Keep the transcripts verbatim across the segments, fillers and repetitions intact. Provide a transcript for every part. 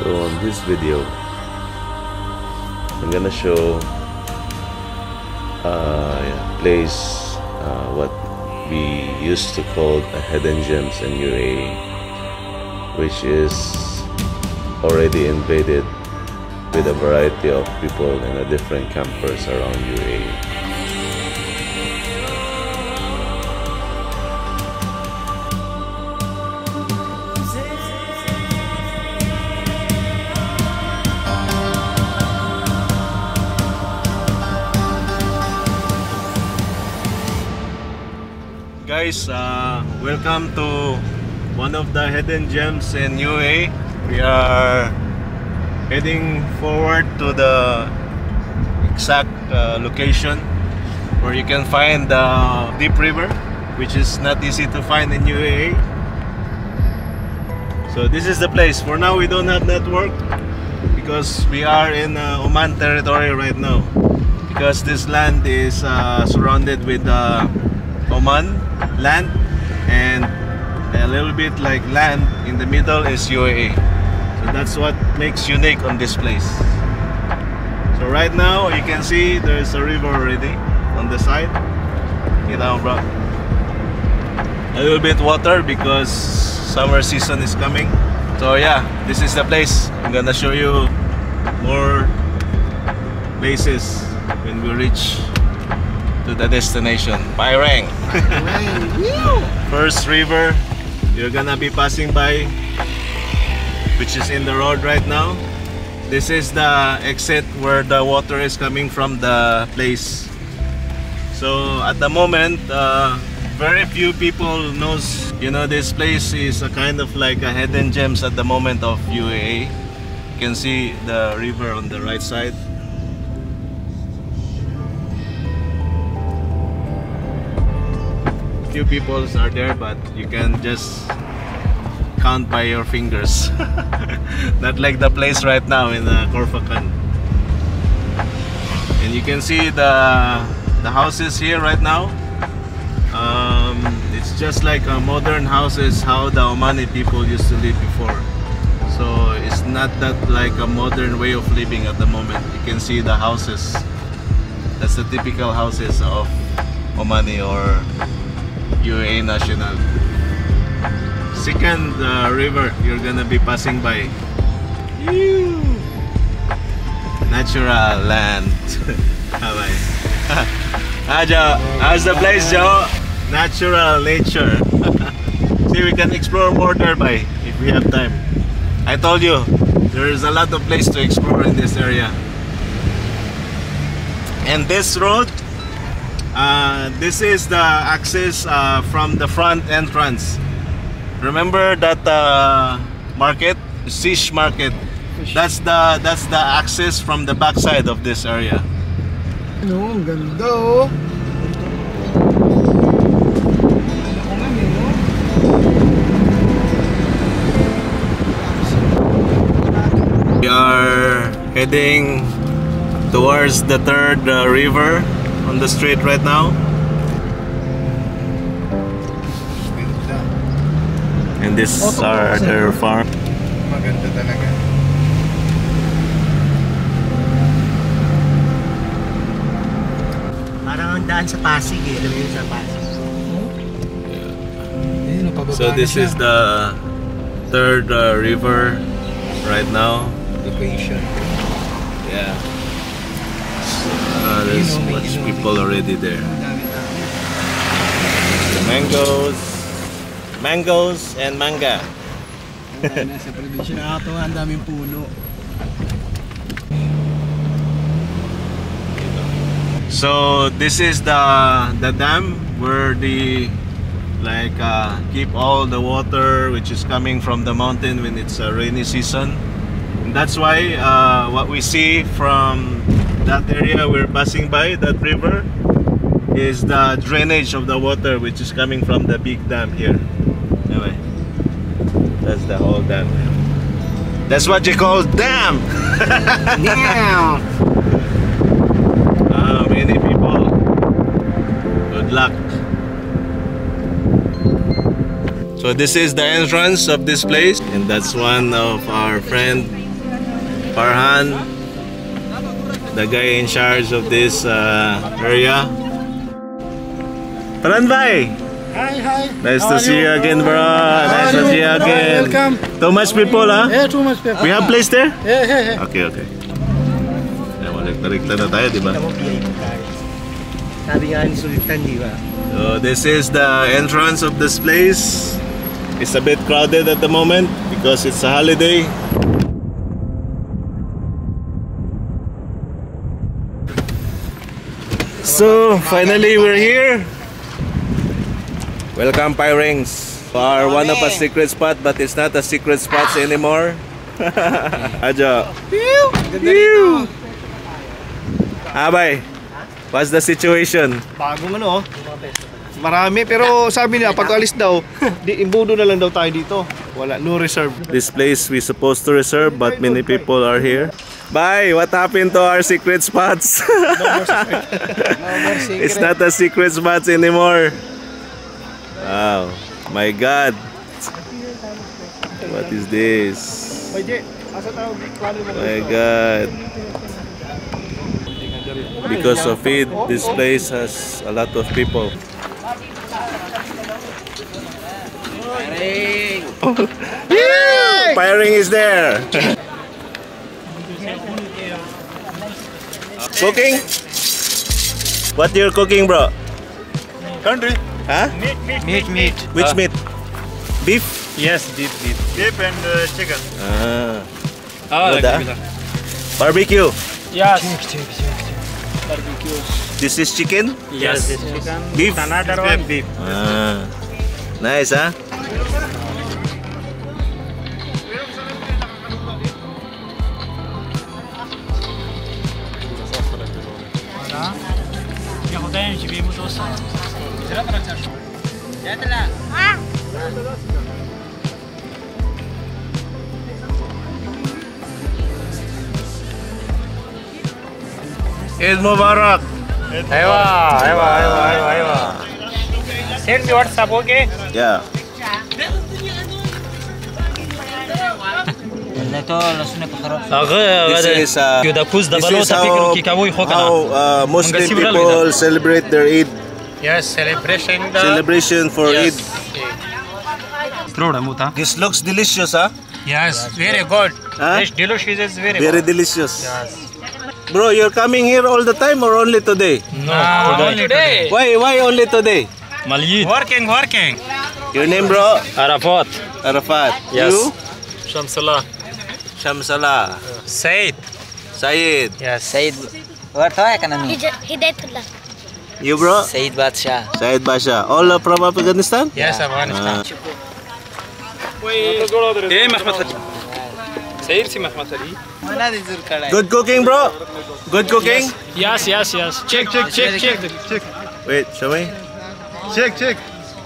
So on this video, I'm gonna show uh, a place uh, what we used to call a hidden gems in U A E, which is already invaded with a variety of people and a different campers around U A E. Guys, uh, welcome to one of the hidden gems in U A E. We are heading forward to the exact uh, location where you can find the uh, deep river, which is not easy to find in U A E. So this is the place. For now we don't have network because we are in uh, Oman territory right now, because this land is uh, surrounded with uh, Oman land, and a little bit like land in the middle is U A E. So that's what makes unique on this place. So right now you can see there is a river already on the side. Get down, bro. A little bit water because summer season is coming. So yeah, this is the place. I'm gonna show you more places when we reach to the destination, Pirang. First river you're gonna be passing by, which is in the road right now. This is the exit where the water is coming from the place. So at the moment, uh, very few people knows, you know, this place is a kind of like a hidden gems at the moment of U A E. You can see the river on the right side. Few people are there, but you can just count by your fingers. Not like the place right now in uh, Khor Fakkan. And you can see the the houses here right now. Um, it's just like a modern houses, how the Omani people used to live before. So it's not that like a modern way of living at the moment. You can see the houses. That's the typical houses of Omani or U A E national. Second uh, river you're gonna be passing by. Ew. Natural land. How's the place, Joe? Natural nature. See, we can explore more nearby if we have time. I told you, there is a lot of place to explore in this area. And this road, Uh, this is the access uh, from the front entrance. Remember that uh, market, fish market. Fish. That's the that's the access from the backside of this area. No, ganda. We are heading towards the third uh, river on the street right now, and this oh, are oh, their oh. farm. Maganda talaga. Parang daan sa Pasig, eh. Alam mo yun, sa Pasig. Yeah. So this is the third uh, river right now. Location. Yeah. Uh, there's much people already there. The mangoes, mangoes and manga. So this is the the dam where they like uh, keep all the water which is coming from the mountain when it's a rainy season. And that's why uh, what we see from that area we're passing by, that river, is the drainage of the water which is coming from the big dam here. Anyway, that's the whole dam. That's what you call dam! Yeah. uh, many people. Good luck. So this is the entrance of this place, and that's one of our friend Farhan, the guy in charge of this uh, area. Farhan bhai! Hi, hi. Nice to see you again, bro. Nice to see you again. Welcome. Too much people, huh? Yeah, too much people. We have place there? Yeah, yeah, yeah. Okay, okay. Rekta-rekta na tayo, di ba? Sabi nga ni Sultan, di ba? So this is the entrance of this place. It's a bit crowded at the moment because it's a holiday. So finally we're here. Welcome, Pyrings, for one of a secret spot, but it's not a secret spot anymore. Aja. Pew! Abay, what's the situation? Bagong ano, marami pero sabi nila pag alis daw, di imbudo na lang daw tayo dito. Wala, no reserve. This place we supposed to reserve but many people are here. Bye, what happened to our secret spots? No more secret. No more secret. It's not a secret spots anymore. Wow, my God. What is this? My God. Because of it, this place has a lot of people. Firing is there. Cooking? What you're cooking, bro? Country. Huh? Meat, meat, meat, meat. Which uh, meat? Beef? Yes, beef, beef. Beef and uh, chicken. Ah. Ah, good, like huh? Barbecue. Yes. Barbecues. This is chicken? Yes. Yes. This is chicken. Beef. Another one. Beef. Ah. Nice, huh? Eid Mubarak. Aywa, aywa, aywa, aywa, aywa. Send me WhatsApp, okay? Yeah. This is, uh, this is how, how uh, Muslim people celebrate their Eid. Yes, celebration. The celebration for yes. Eid. This looks delicious, huh? Yes, very good. Huh? This delicious is very good. Very delicious. Yes. Bro, you're coming here all the time or only today? No, ah, today. Only today. Why, why only today? Malyid. Working, working. Your name, bro? Arafat. Arafat. Yes. You? Shamsala. Shamsala. Said. Said. Yes. Said. What are you? Hidayatullah. You, bro? Said Badshah. Said Badshah. All from Afghanistan? Yes, Afghanistan. Hey, Mahmoud. Good cooking, bro. Good cooking. Yes, yes, yes. Check, check, check, check, check. Wait, shall we? Check, check.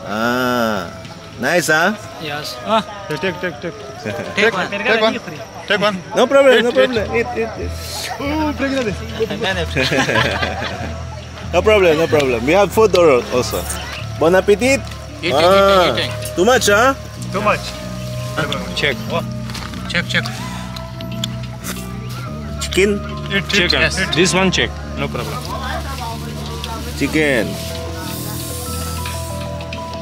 Ah, nice, huh? Yes. Ah, take, take, take. Take one. Take one. Take one. No problem. No problem. Eat, eat, eat. Oh, bring it. No problem. No problem. We have food also. Bon appetit. Ah, too much, huh? Too much. Check. Check, check. Chicken? It, chicken. Yes. This one check. No problem. Chicken.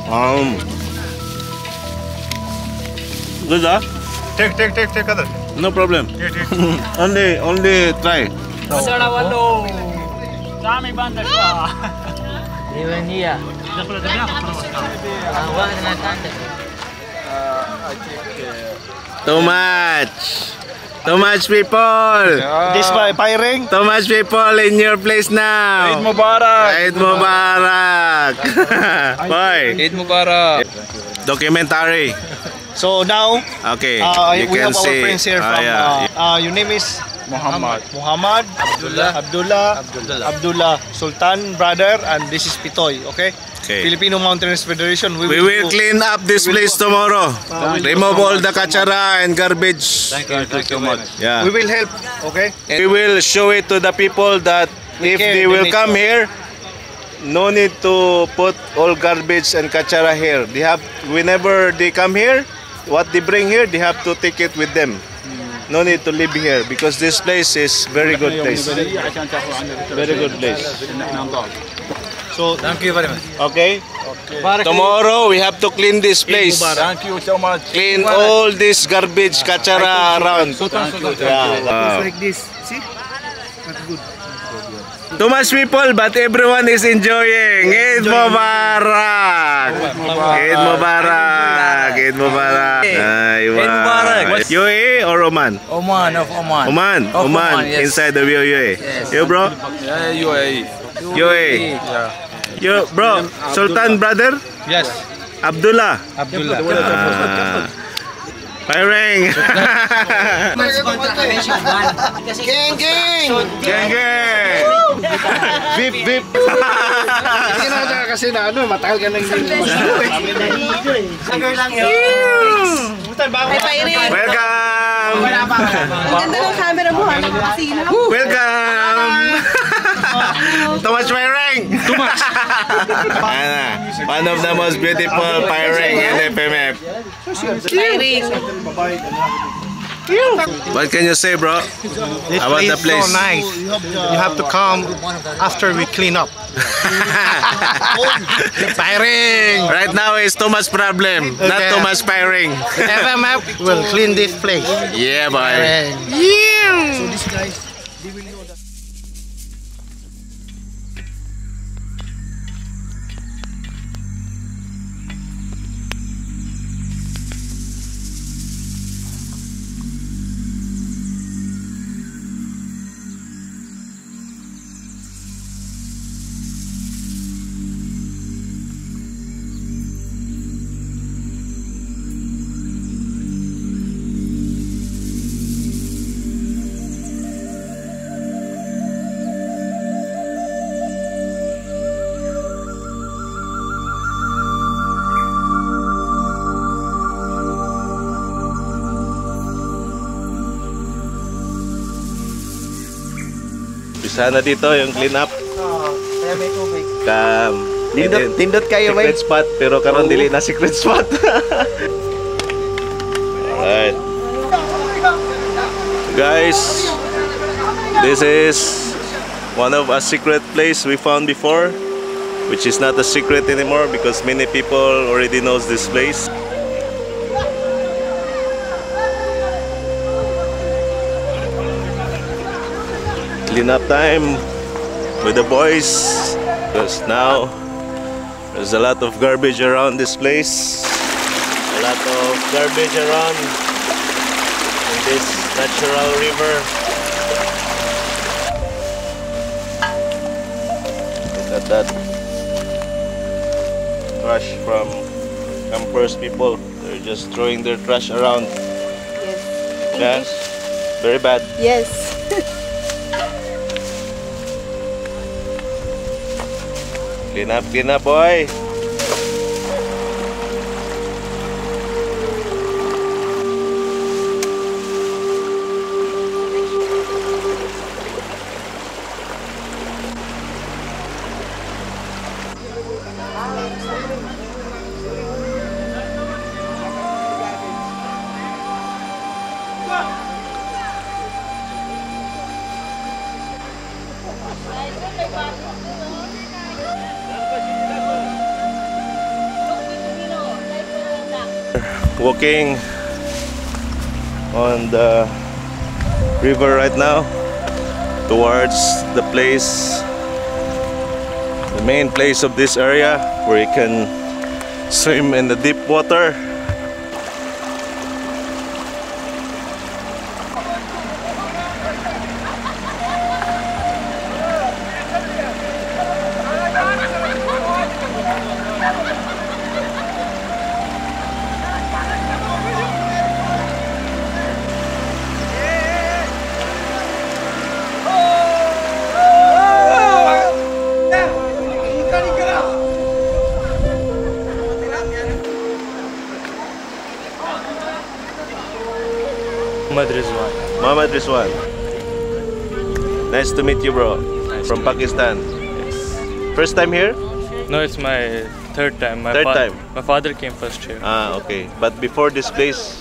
Um. Good, huh? Take, take, take, take other. No problem. It, it. only, only try. No. Uh, I think, uh, too much. Too much people. Yeah. This by firing. Too much people in your place now. Eid Mubarak. Eid Mubarak. Bye. Eid Mubarak. Documentary. So now, okay, uh, you we can have see. Our friends here from. Uh, yeah. uh, uh, your name is Muhammad. Muhammad. Abdullah. Abdullah. Abdullah. Abdullah. Sultan brother, and this is Pitoy. Okay. Okay. Filipino Mountainers Federation. We, we will, will clean up this place go. tomorrow. Uh, Remove all the kachara and garbage. Thank you, thank you so much. Yeah. We will help. Okay. We will show it to the people that we if care, they will they come to. here, no need to put all garbage and kachara here. They have whenever they come here, what they bring here, they have to take it with them. Mm. no need to live here because this place is very good place. Very good place. So thank you very much. Okay. Okay. Tomorrow we have to clean this place. Thank you so much. Clean all this garbage, kachara around. Thank you. Yeah. Wow. Like this. See? Not good. Too much people, but everyone is enjoying. Eid Mubarak! Eid Mubarak! Eid Mubarak! Eid Mubarak! U A E or Oman? Oman of Oman. Oman? Oman, Oman yes. Inside the U A E. Yes. You bro? Yeah, U A E. U A E. Yeah. You bro, Sultan brother? Yes. Abdullah? Abdullah. Ah. Firing! Gang, gang! Gang, gang! Vip, vip! Hindi na siya kasi na ano, matagal ka nang gano'n. Sagar lang yun! Welcome! Ang ganda ng camera mo, anak ko kasi yun. Welcome! Too much firing! Too much! One of the most beautiful firing in F M F. Firing! What can you say, bro? This about the place? So nice. You have to come after we clean up. Firing! Right now is too much problem. Okay. Not too much firing. F M F will clean this place. Yeah, boy. Firing. Yeah. So these guys, they will know that. Sana dito yung clean up. Oo, kaya may tubig. Kam. Tindot, tindot kayo may. Secret spot, pero karon dili na secret spot. Alright. Guys, this is one of a secret place we found before, which is not a secret anymore because many people already knows this place. Clean up time with the boys because now there's a lot of garbage around this place, a lot of garbage around in this natural river. Look at that trash from campers people, they're just throwing their trash around. Yes, yes. Very bad. Yes. Clean up, clean up, boy! Walking on the river right now towards the place, the main place of this area where you can swim in the deep water. Muhammad Rizwan. Nice to meet you, bro. Nice From Pakistan. Yes. First time here? No, it's my third time. My third time? My father came first here. Ah, okay. But before this place?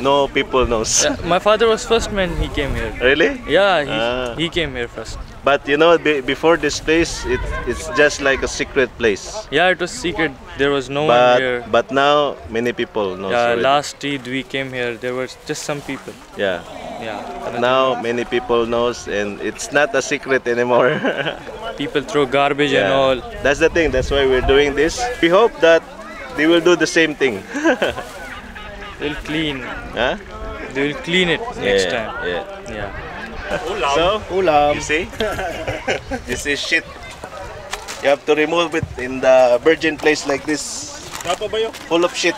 no people knows. Yeah, my father was first man he came here. Really? Yeah, he, ah. he came here first. But you know, be, before this place, it, it's just like a secret place. Yeah, it was secret. There was no but, one here. But now, many people know. Yeah, already. Last Eid we came here, there were just some people. Yeah. Yeah. But now, many people knows and it's not a secret anymore. People throw garbage yeah. and all. That's the thing. That's why we're doing this. We hope that they will do the same thing. They'll clean. Huh? They will clean it next yeah, time. Yeah. Yeah. So, you see, this is shit. You have to remove it in the virgin place like this. Full of shit.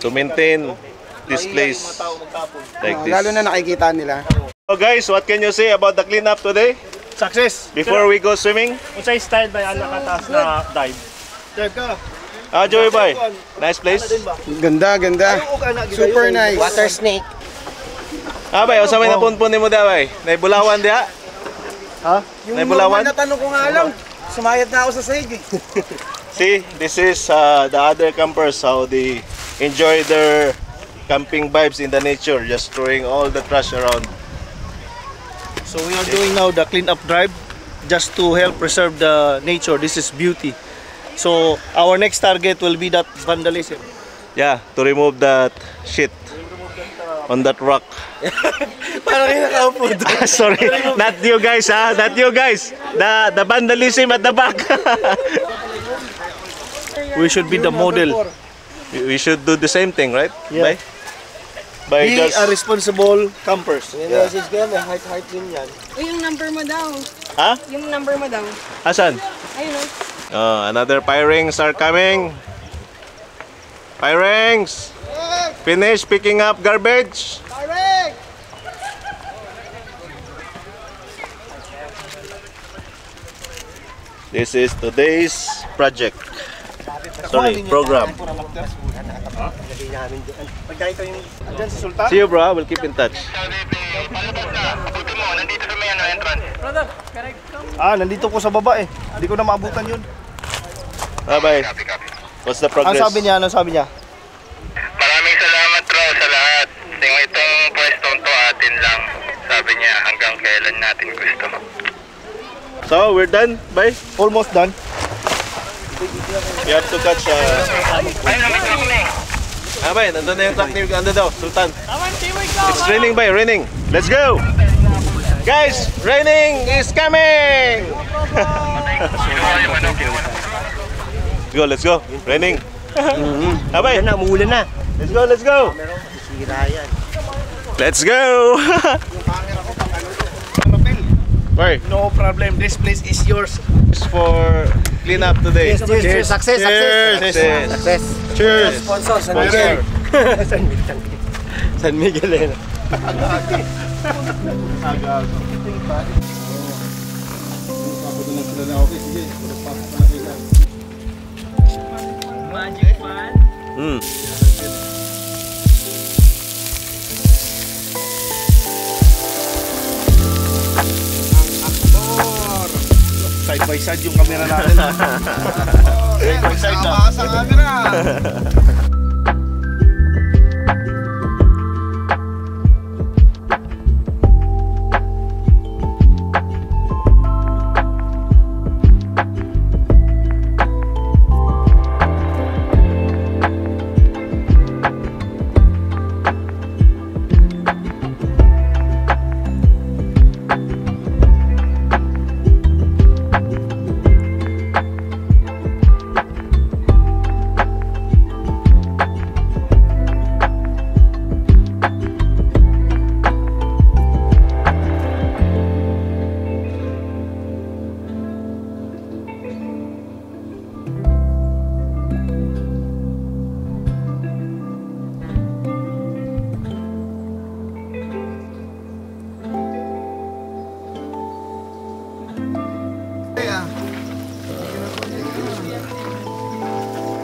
To maintain this place like this. So guys, what can you say about the cleanup today? Success. Before we go swimming? Unsay style by anak atas na dive. Dive ka. Ah, Joey Boy, nice place. Ganda, ganda. Super nice. Water snake. Ah, Bay, o sa may napunpunin mo da, Bay? Naibulawan diya? Ha? Naibulawan? Yung mga natanong ko nga alam, sumayad na ako sa sahig. See, this is uh, the other campers, how they enjoy their camping vibes in the nature, just throwing all the trash around. So we are doing now the clean-up drive, just to help preserve the nature. This is beauty. So our next target will be that vandalism. Yeah, to remove that shit on that rock. Sorry, not you guys, ah, not you guys. The the vandalism at the back. We should be the model. We should do the same thing, right? Yeah. By, by we just... are responsible campers. Yeah. Yung number mo daw. Ah? Yung number mo daw. Asan? Ayun. Uh, another firings are coming. Firings! Finish picking up garbage! Firings! This is today's project. Sorry, program. See you, bro. We'll keep in touch. Brother, can I come? Ah, nandito ko sa baba eh. Hindi ko na maabutan yun. Bye-bye. What's the progress? Ano sabi niya? Ano sabi niya? Maraming salamat, bro, sa lahat. Yung itong pwestong to atin lang. Sabi niya, hanggang kailan natin gusto. So, we're done, bye? Almost done. You have to catch a... Ayun, may truck na eh. Ah, bye. Nandun na yung truck ni Ando daw, Sultan. It's raining, bye. Raining. Let's go! Guys, raining is coming! Let's go, let's go. Raining. Abay. Let's go, let's go. Let's go. Wait. No problem. This place is yours. It's for cleanup today. Cheers, cheers, cheers. Success, cheers. Success, success. Cheers. Sponsor, San Miguel. San Miguel. Mm. Side by side yung camera natin. Side by side na. Sa camera.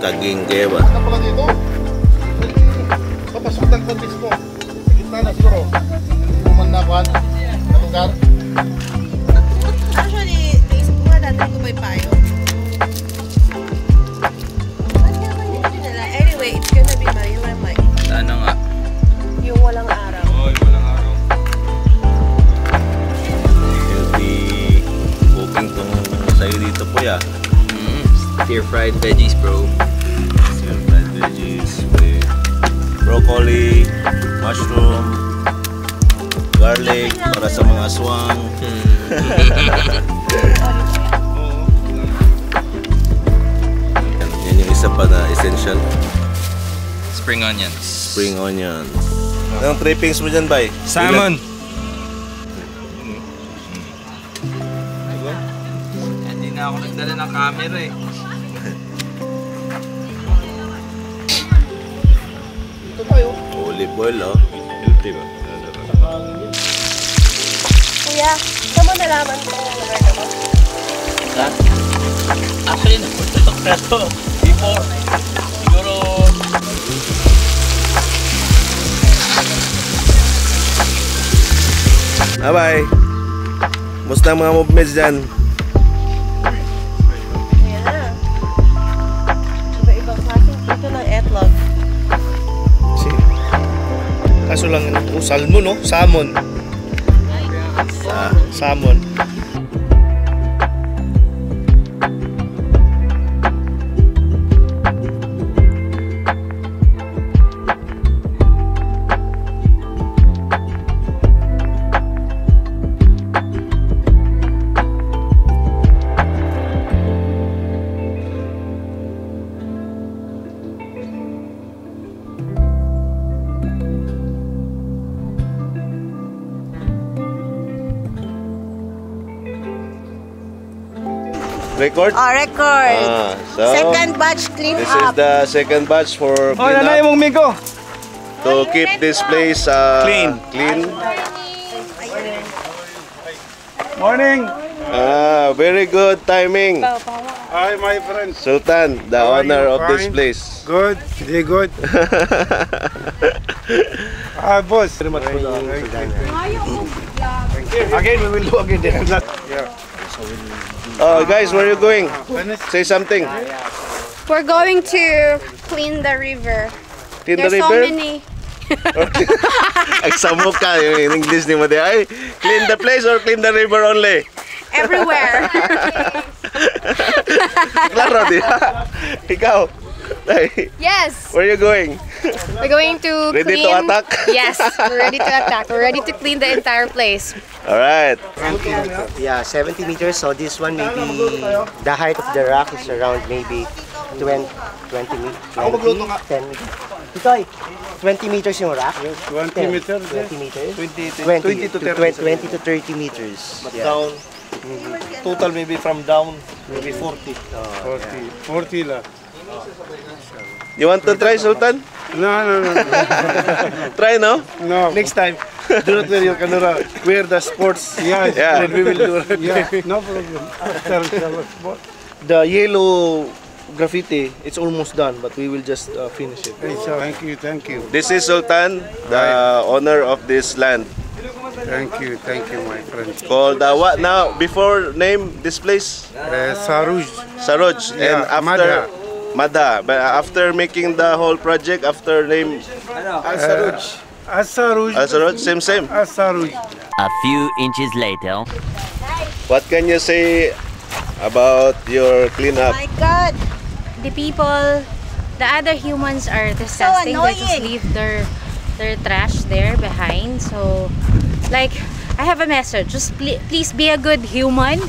Kaging Geba. Papasok ng kontis ko. Sa gitna na siguro. Hindi mo manakuhan na lugar. Actually, naisip ko na dati ko may payo. tayo dito, kuya. Mm, stir-fried veggies, bro. Stir-fried veggies with broccoli, mushroom, garlic para sa mga aswang. Yan yung isa pa na essential. Spring onions. Spring onions. Anong trappings mo dyan, bay? Salmon! Hindi na ako nagdala ng camera eh. Ito tayo. Olive oil, oh. Guilty ba? Kuya, saan mo nalaman kung nalaman ako? Ha? Actually, napuntutok na ito. Before, siguro... Bye-bye! Musta ang mga movements dyan? Kaya na. Iba-ibang klaseng dito ng etlog. Kasi, kaso lang, oh, salmon, no? Salmon. Ah, salmon. Record? Oh, record. Ah, so second batch clean this up. This is the second batch for clean oh, up. Mong Miko. To oh, keep this place uh, clean. Clean. Morning. Morning. Ah, very good timing. Hi, my friend. Sultan, the How owner of fine? This place. Good. Very good. Ah, boss. Very much. Again, we will do again. Yeah. Oh, guys, where are you going? Say something. We're going to clean the river. Clean the river? There's so many. Agsamuka yung English ni Madha. Ay, clean the place or clean the river only? Everywhere. Klaro, di ba? Ikaw. Yes. Where are you going? We're going to ready clean. Ready to attack? Yes, we're ready to attack. We're ready to clean the entire place. All right. Yeah, seventy meters. So this one maybe the height of the rock is around maybe twenty, twenty, twenty, ten, twenty meters yung rock. twenty meters. twenty meters. twenty to thirty meters. Down. Total maybe from down maybe forty. forty. forty lah. You want to try, Sultan? No, no, no. no. Try now? No. Next time, do not wear your camera. Wear the sports. Yeah, yeah. And we will do it. Yeah. No problem. The yellow graffiti, it's almost done, but we will just uh, finish it. Thank you, thank you. This is Sultan, the owner of this land. Thank you, thank you, my friend. Called uh, what now? Before name this place? Uh, Saruj. Saruj. Yeah. And after? Madha. Madha, but after making the whole project, after name Saruj. Uh, Saruj. Saruj, same same. Saruj. A few inches later. What can you say about your cleanup? Oh my God, the people, the other humans are disgusting. So they just leave their their trash there behind. So, like, I have a message. Just pl please be a good human.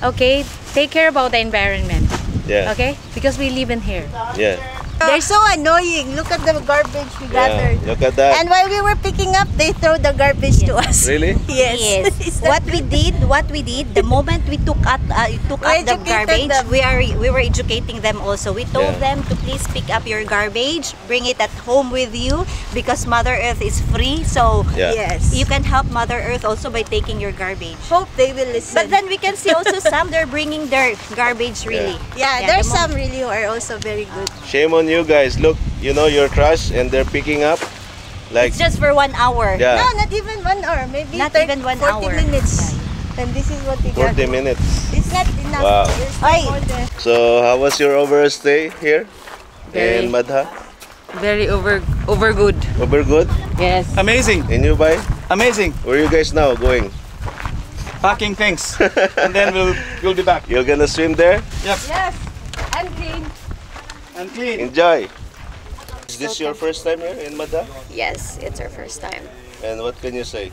Okay, take care about the environment. Yeah. Okay? Because we live in here. Yeah. They're so annoying. Look at the garbage we yeah, gathered. Look at that. And while we were picking up, they throw the garbage yes. to us. Really? Yes. yes. What we did, what we did, the moment we took up, uh, took up the garbage, them. we are we were educating them also. We told yeah. them to please pick up your garbage, bring it at home with you because Mother Earth is free. So yeah. yes, you can help Mother Earth also by taking your garbage. Hope they will listen. But then we can see also some they're bringing their garbage really. Yeah, yeah, yeah there's the some really who are also very good. Shame on you guys, look, you know your trash and they're picking up like it's just for one hour. Yeah. No, not even one hour. Maybe not even one forty hour. minutes. Yeah. And this is what we got. forty minutes. It's not enough. Wow. Not so how was your overall stay here very, in Madha? Very over over good. Over good? Yes. Amazing. And you, Bay? Amazing. Where are you guys now going? packing things, and then we'll we'll be back. You're gonna swim there? Yep. Yes. And clean. And clean. Enjoy. Is this so your first time here in Madha? Yes, it's our first time. And what can you say?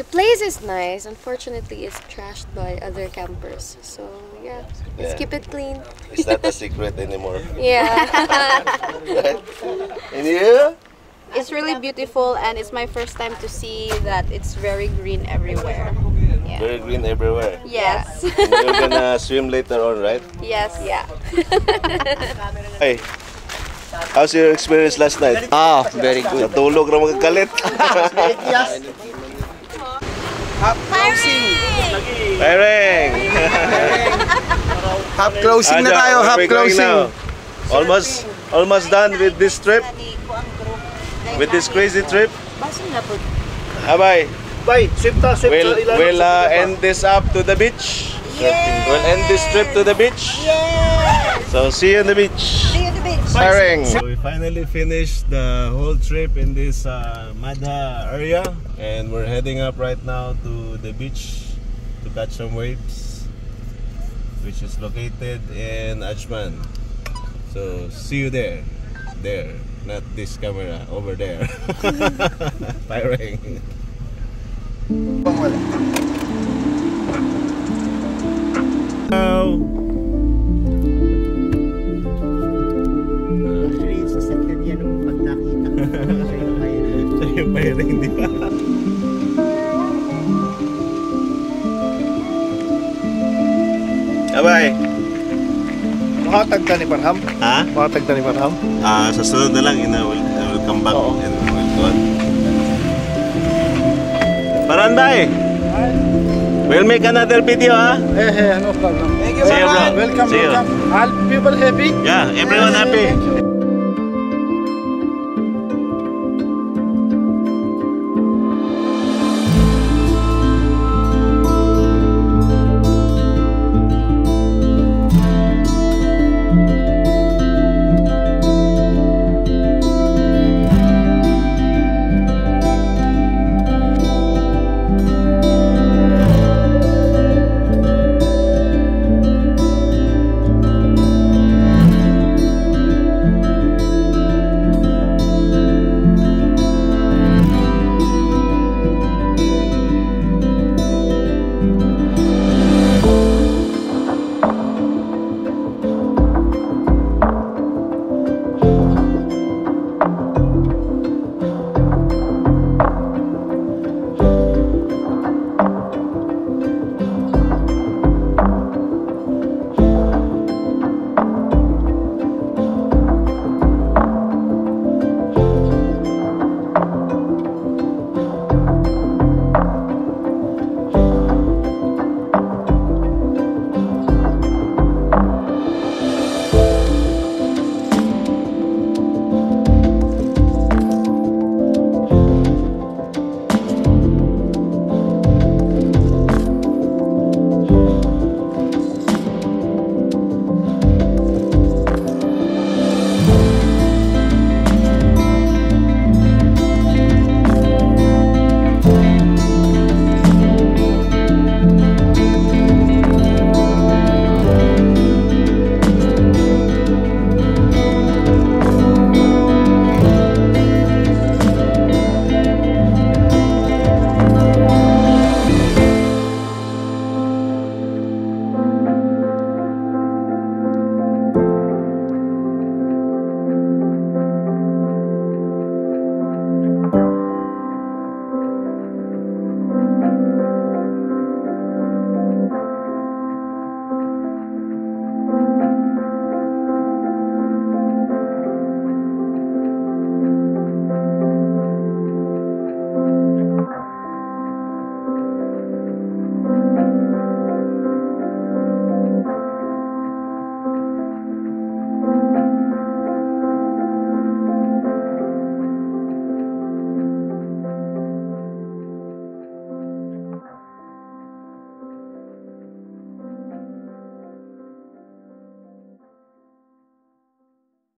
The place is nice. Unfortunately, it's trashed by other campers. So yeah, let's yeah. keep it clean. It's not a secret anymore. Yeah. And you? It's really beautiful, and it's my first time to see that it's very green everywhere. Yeah. Very green everywhere. Yes. And you're gonna swim later on, right? Yes. Yeah. Hey, how's your experience last night? Ah, very good. Natulog ramon kalit. Yes. Half closing. Firing. Half closing na tayo. Half closing. Almost, almost done with this trip. With this crazy trip. Bye. Bye. We'll, we'll uh, end this up to the beach. Yes. We'll end this trip to the beach. Yes. So see you on the beach. See you on the beach. Firing. So we finally finished the whole trip in this uh, Madha area, and we're heading up right now to the beach to catch some waves, which is located in Ajman. So see you there. There. Not this camera, over there. Firing. Hello. Bye-bye. Mga tagta ni Parham? Ha? Mga tagta ni Parham? Ah, sa sunod na lang, I will, I will come back oh. and I will go on. Paranday! We'll make another video, ha? Eh, eh, no problem. Thank you, See you, bro. Welcome, See welcome. You. All people happy? Yeah, everyone happy.